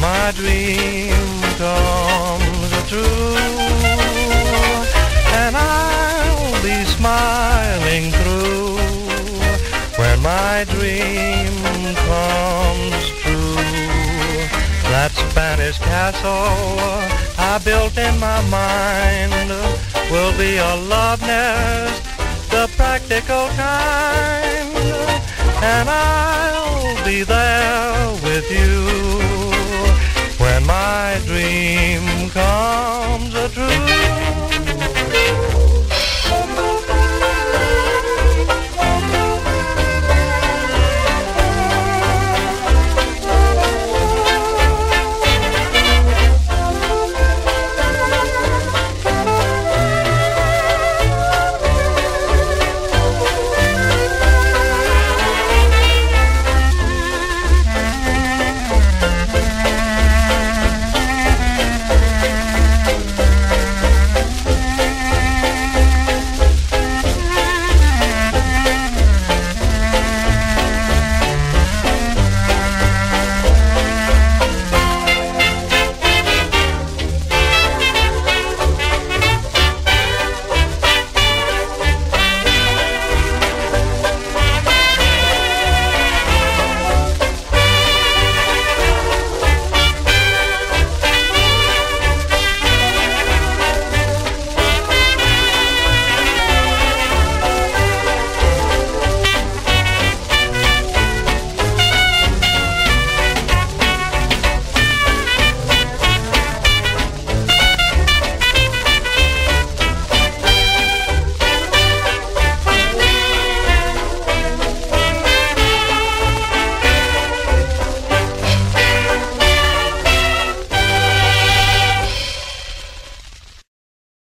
My dream comes true, and I'll be smiling through when my dream comes true. That Spanish castle I built in my mind will be a love nest, the practical kind, and I'll be there with you. My dream comes true.